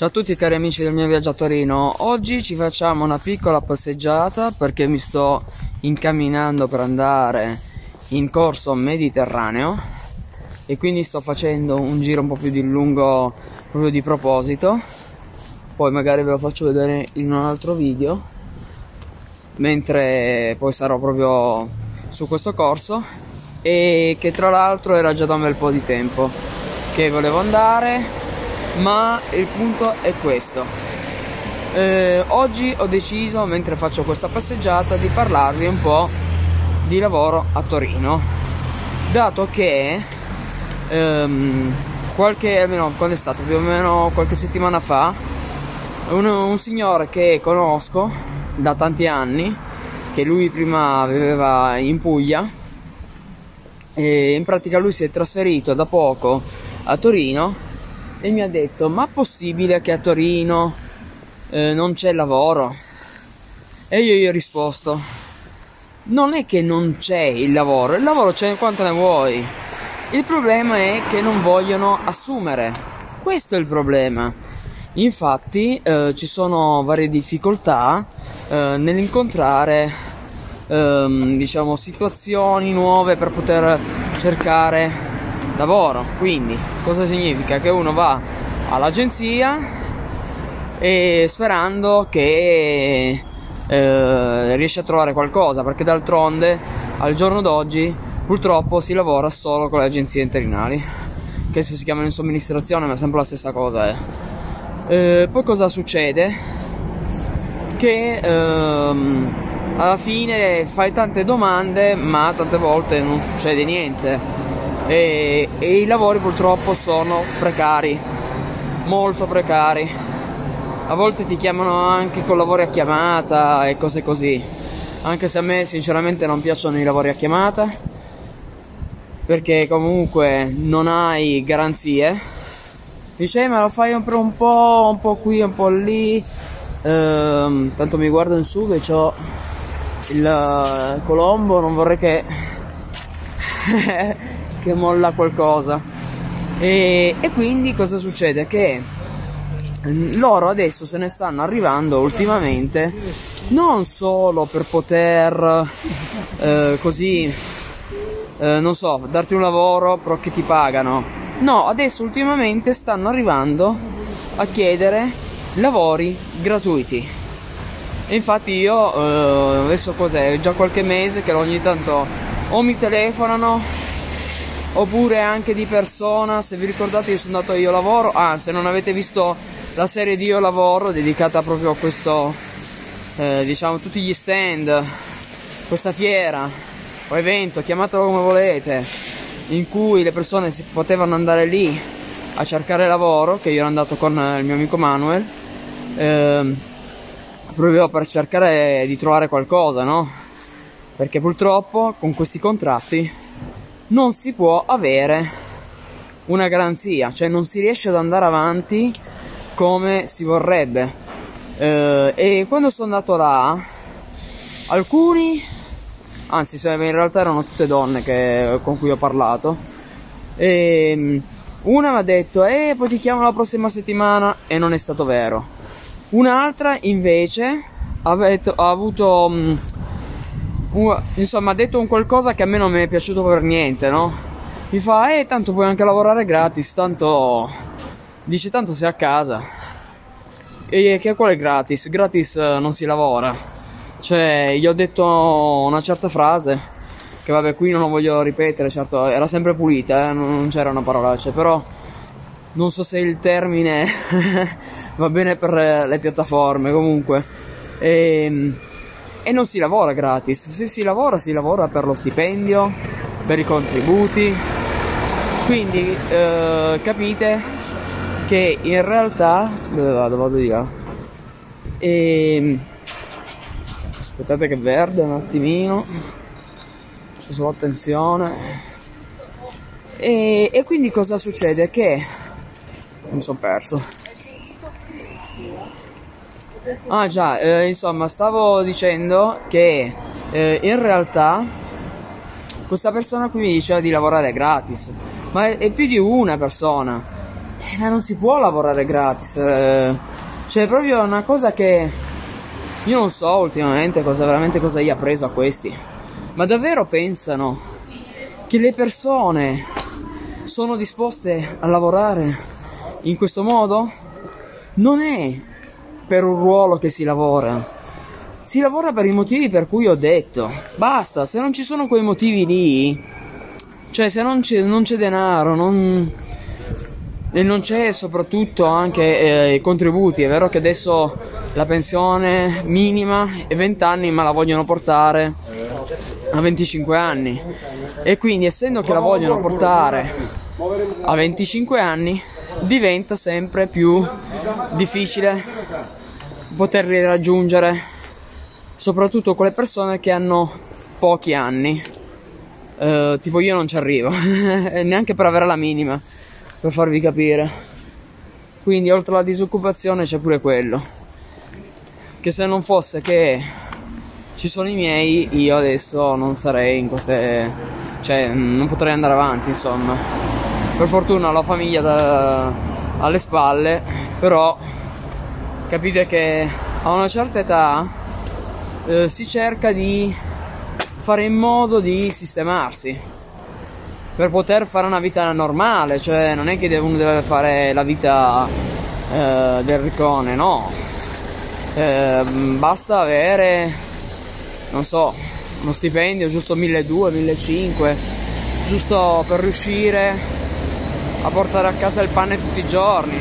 Ciao a tutti cari amici del mio viaggio a Torino. Oggi ci facciamo una piccola passeggiata perché mi sto incamminando per andare in corso Mediterraneo e quindi sto facendo un giro un po' più di lungo proprio di proposito, poi magari ve lo faccio vedere in un altro video, mentre poi sarò proprio su questo corso, e che tra l'altro era già da un bel po' di tempo che volevo andare. Ma il punto è questo, oggi ho deciso, mentre faccio questa passeggiata, di parlarvi un po' di lavoro a Torino, dato che almeno quando è stato più o meno qualche settimana fa, un signore che conosco da tanti anni, che lui prima viveva in Puglia e in pratica lui si è trasferito da poco a Torino e mi ha detto: ma possibile che a Torino non c'è lavoro? E io gli ho risposto: non è che non c'è il lavoro c'è quanto ne vuoi, il problema è che non vogliono assumere, questo è il problema. Infatti ci sono varie difficoltà nell'incontrare diciamo situazioni nuove per poter cercare lavoro. Quindi cosa significa? Che uno va all'agenzia e sperando che riesce a trovare qualcosa, perché d'altronde al giorno d'oggi purtroppo si lavora solo con le agenzie interinali, che si chiamano in somministrazione, ma sempre la stessa cosa è. Poi cosa succede? Che alla fine fai tante domande ma tante volte non succede niente. E i lavori purtroppo sono precari, molto precari, a volte ti chiamano anche con lavori a chiamata e cose così, anche se a me sinceramente non piacciono i lavori a chiamata, perché comunque non hai garanzie. Dice: ma lo fai un po' qui, un po' lì, tanto mi guardo in su che c'ho il colombo, non vorrei che che molla qualcosa. E quindi cosa succede? Che loro adesso se ne stanno arrivando ultimamente non solo per poter così non so, darti un lavoro però che ti pagano, no, adesso ultimamente stanno arrivando a chiedere lavori gratuiti. E infatti io adesso cos'è? Già qualche mese che ogni tanto o mi telefonano oppure anche di persona. Se vi ricordate, io sono andato a Io Lavoro, se non avete visto la serie di Io Lavoro dedicata proprio a questo diciamo tutti gli stand, questa fiera o evento, chiamatelo come volete, in cui le persone si potevano andare lì a cercare lavoro, che io ero andato con il mio amico Manuel proprio per cercare di trovare qualcosa, no? Perché purtroppo con questi contratti non si può avere una garanzia, cioè non si riesce ad andare avanti come si vorrebbe. E quando sono andato là, alcuni, anzi in realtà erano tutte donne con cui ho parlato, e una mi ha detto: poi ti chiamo la prossima settimana, e non è stato vero. Un'altra invece ha avuto insomma ha detto un qualcosa che a me non mi è piaciuto per niente, no? Mi fa: tanto puoi anche lavorare gratis, tanto, dice, tanto sei a casa. E che qual è gratis? Gratis non si lavora. Cioè, gli ho detto una certa frase che vabbè qui non lo voglio ripetere, certo era sempre pulita, non c'era una parolaccia, però non so se il termine va bene per le piattaforme comunque. E non si lavora gratis, se si lavora si lavora per lo stipendio, per i contributi, quindi capite che in realtà vado di là, aspettate che verde un attimino, faccio solo attenzione. E quindi cosa succede? Che mi sono perso. Insomma, stavo dicendo che in realtà questa persona qui mi diceva di lavorare gratis, ma è più di una persona, ma non si può lavorare gratis, cioè è proprio una cosa che io non so ultimamente cosa gli ha preso a questi. Ma davvero pensano che le persone sono disposte a lavorare in questo modo? Non è per un ruolo che si lavora. Si lavora per i motivi per cui ho detto. Basta, se non ci sono quei motivi lì, cioè se non c'è denaro, e non c'è soprattutto anche i contributi. È vero che adesso la pensione minima è 20 anni, ma la vogliono portare a 25 anni. E quindi, essendo che la vogliono portare a 25 anni, diventa sempre più difficile poterli raggiungere, soprattutto con le persone che hanno pochi anni. Tipo io non ci arrivo neanche per avere la minima, per farvi capire. Quindi oltre alla disoccupazione c'è pure quello, che se non fosse che ci sono i miei, io adesso non sarei in queste, cioè non potrei andare avanti, insomma. Per fortuna ho la famiglia alle spalle, però capite che a una certa età si cerca di fare in modo di sistemarsi per poter fare una vita normale, cioè non è che uno deve fare la vita del riccone, no, basta avere, non so, uno stipendio giusto 1.200, 1.500 giusto per riuscire a portare a casa il pane tutti i giorni,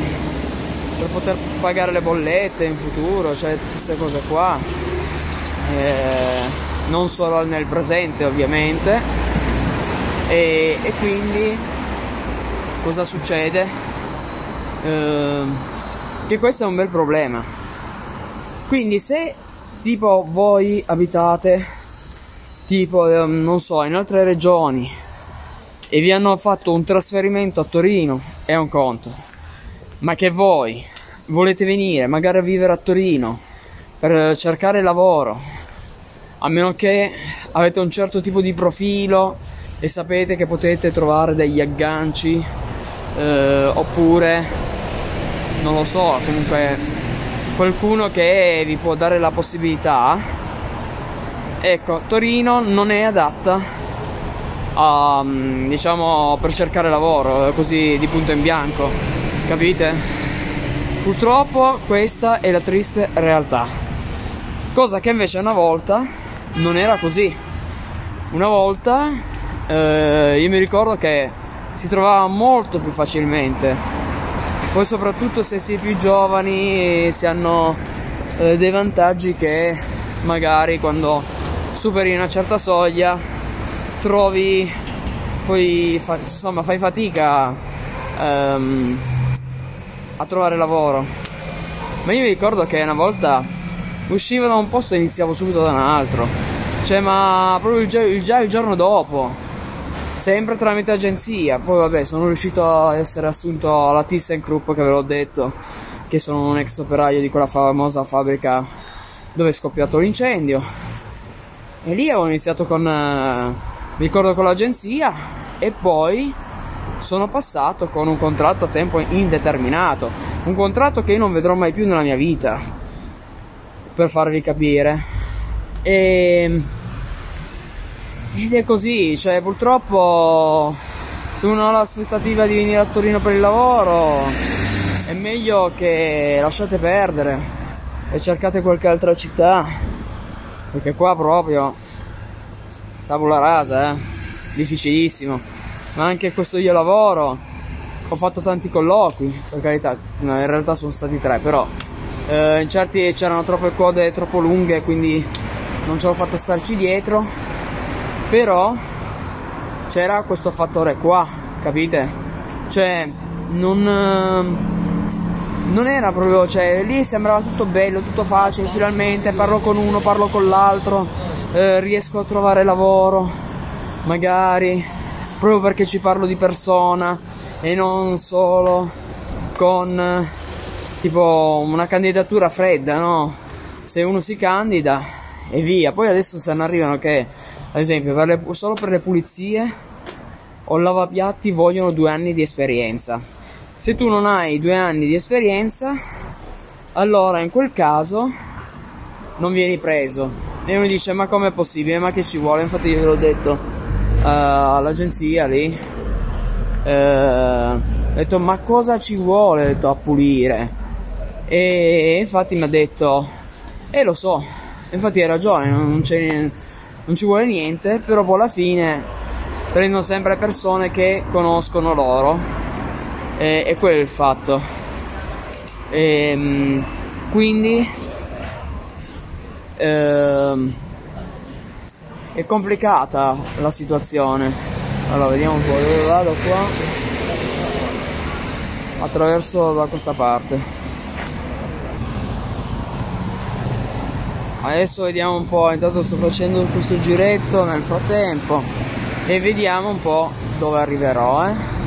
per poter pagare le bollette in futuro, cioè tutte queste cose qua. Non solo nel presente ovviamente, e quindi cosa succede? Che questo è un bel problema. Quindi se tipo voi abitate tipo non so, in altre regioni, e vi hanno fatto un trasferimento a Torino, è un conto, ma che voi volete venire magari a vivere a Torino per cercare lavoro, a meno che avete un certo tipo di profilo e sapete che potete trovare degli agganci, oppure non lo so, comunque qualcuno che vi può dare la possibilità. Ecco, Torino non è adatta a, diciamo, per cercare lavoro così di punto in bianco, capite? Purtroppo questa è la triste realtà, cosa che invece una volta non era così. Una volta io mi ricordo che si trovava molto più facilmente. Poi soprattutto se si è più giovani si hanno dei vantaggi che magari quando superi una certa soglia trovi, poi insomma fai fatica a trovare lavoro. Ma io mi ricordo che una volta uscivo da un posto e iniziavo subito da un altro, cioè ma proprio già il giorno dopo, sempre tramite agenzia. Poi vabbè, sono riuscito a essere assunto alla ThyssenKrupp, che ve l'ho detto, che sono un ex operaio di quella famosa fabbrica dove è scoppiato l'incendio, e lì avevo iniziato con mi ricordo con l'agenzia, e poi sono passato con un contratto a tempo indeterminato, un contratto che io non vedrò mai più nella mia vita, per farvi capire. Ed è così, cioè purtroppo se uno ha l'aspettativa di venire a Torino per il lavoro è meglio che lasciate perdere e cercate qualche altra città, perché qua proprio tabula rasa, difficilissimo. Ma anche questo Io Lavoro, ho fatto tanti colloqui, per carità, no, in realtà sono stati 3, però in certi c'erano troppe code troppo lunghe, quindi non ce l'ho fatta starci dietro, però c'era questo fattore qua, capite? Cioè non era proprio, cioè lì sembrava tutto bello, tutto facile, finalmente parlo con uno, parlo con l'altro, riesco a trovare lavoro magari proprio perché ci parlo di persona e non solo con tipo una candidatura fredda, no? Se uno si candida e via. Poi adesso se ne arrivano che, ad esempio, solo per le pulizie o lavapiatti vogliono 2 anni di esperienza. Se tu non hai 2 anni di esperienza, allora in quel caso non vieni preso. E uno dice: ma com'è possibile? Ma che ci vuole? Infatti io te l'ho detto all'agenzia lì, ho detto: ma cosa ci vuole? Ho detto: a pulire. E infatti mi ha detto: e lo so, infatti hai ragione, non ci vuole niente. Però poi alla fine prendono sempre persone che conoscono loro. E quello è il fatto. Quindi è complicata la situazione. Allora vediamo un po' dove vado qua. Attraverso da questa parte. Adesso vediamo un po'. Intanto sto facendo questo giretto nel frattempo e vediamo un po' dove arriverò, eh.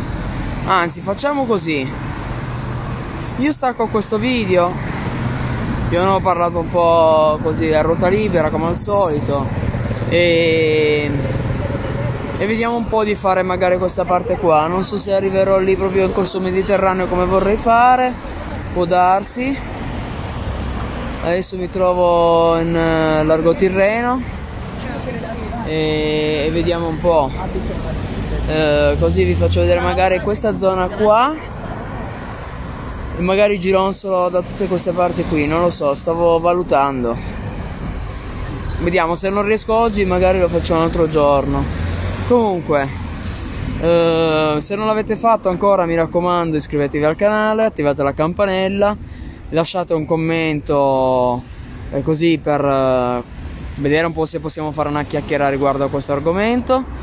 Anzi, facciamo così, io stacco questo video, io ne ho parlato un po' così a ruota libera come al solito, e vediamo un po' di fare magari questa parte qua. Non so se arriverò lì proprio in corso mediterraneo come vorrei fare, può darsi. Adesso mi trovo in largo Tirreno e vediamo un po'. Così vi faccio vedere magari questa zona qua e magari gironzolo da tutte queste parti qui, non lo so, stavo valutando. Vediamo, se non riesco oggi magari lo faccio un altro giorno. Comunque se non l'avete fatto ancora, mi raccomando, iscrivetevi al canale, attivate la campanella, lasciate un commento così per vedere un po' se possiamo fare una chiacchiera riguardo a questo argomento,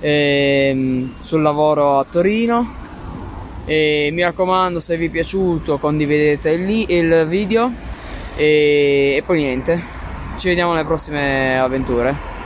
sul lavoro a Torino. E mi raccomando, se vi è piaciuto condividete il video, e poi niente, ci vediamo alle prossime avventure.